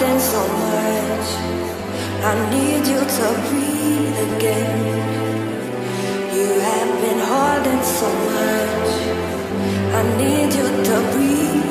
been so much. I need you to breathe again. You have been holding so much. I need you to breathe.